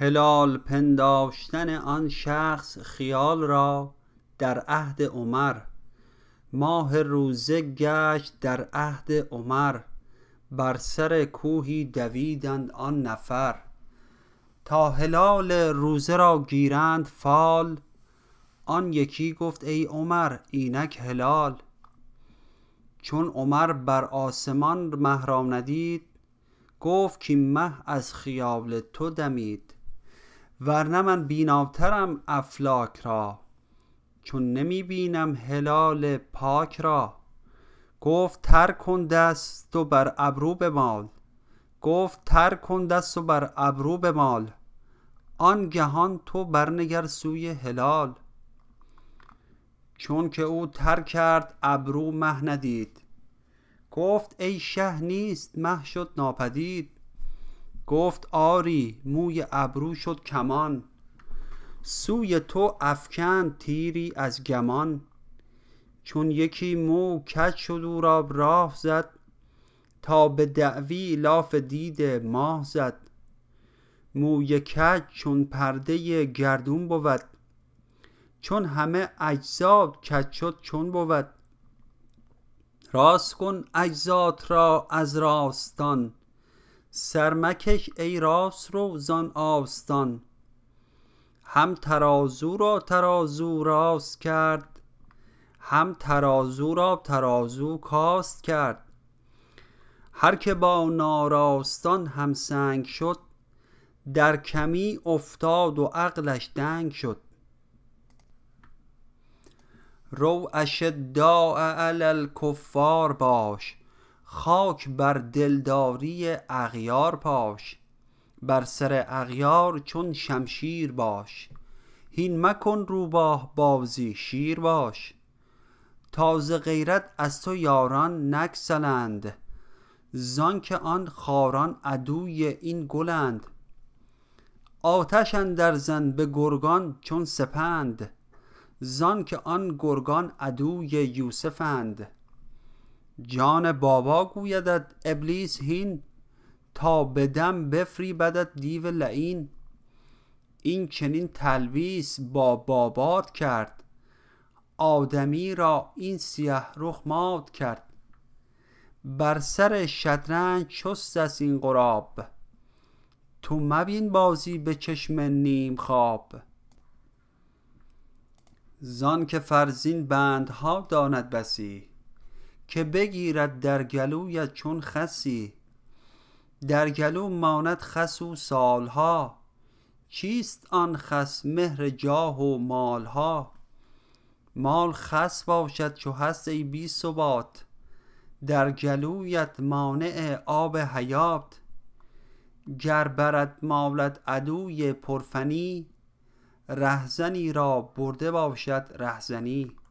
هلال پنداشتن آن شخص خیال را در عهد عمر، ماه روزه گشت در عهد عمر، بر سر کوهی دویدند آن نفر. تا هلال روزه را گیرند فال، آن یکی گفت ای عمر اینک هلال. چون عمر بر آسمان مه را ندید، گفت که مه از خیال تو دمید، ورنه من بیناترم افلاک را، چون نمی بینم هلال پاک را. گفت تر کن دست و بر ابرو بمال، گفت تر کن دست و بر ابرو بمال، آنگهان تو برنگر سوی هلال. چون که او تر کرد ابرو مه ندید، گفت ای شه نیست مه شد ناپدید. گفت آری موی ابرو شد کمان، سوی تو افکند تیری از گمان. چون یکی مو کج شد او را راه زد، تا به دعوی لاف دید ماه زد. موی کج چون پرده گردون بود، چون همه اجزا کج شد چون بود. راست کن اجزات را از راستان، سرمکش ای راست رو زان آستان. هم ترازو را ترازو راست کرد، هم ترازو را ترازو کاست کرد. هر که با ناراستان هم سنگ شد، در کمی افتاد و عقلش دنگ شد. رو اشداء علی الکفار باش، خاک بر دلداری اغیار پاش. بر سر اغیار چون شمشیر باش، هین مکن روباه بازی شیر باش. تازه غیرت از تو یاران نگسلند، زان که آن خاران عدوی این گلند. آتش اندر زن به گرگان چون سپند، زان که آن گرگان عدوی یوسفند. جان بابا گویدت ابلیس هین، تا بدم بفریبدت دیو لعین. این چنین تلبیس با بابات کرد، آدمی را این سیه رخ مات کرد. بر سر شطرنج چست است این غراب، تو مبین بازی به چشم نیم خواب. زان که فرزین بندها داند بسی، که بگیرد در گلویت چون خسی. در گلو ماند خس و سالها، چیست آن خس مهر جاه و مالها. مال خس باشد چو هست ای بی ثبات، در گلویت مانع آب حیات. گر برد مالت عدوی پرفنی، رهزنی را برده باشد رهزنی.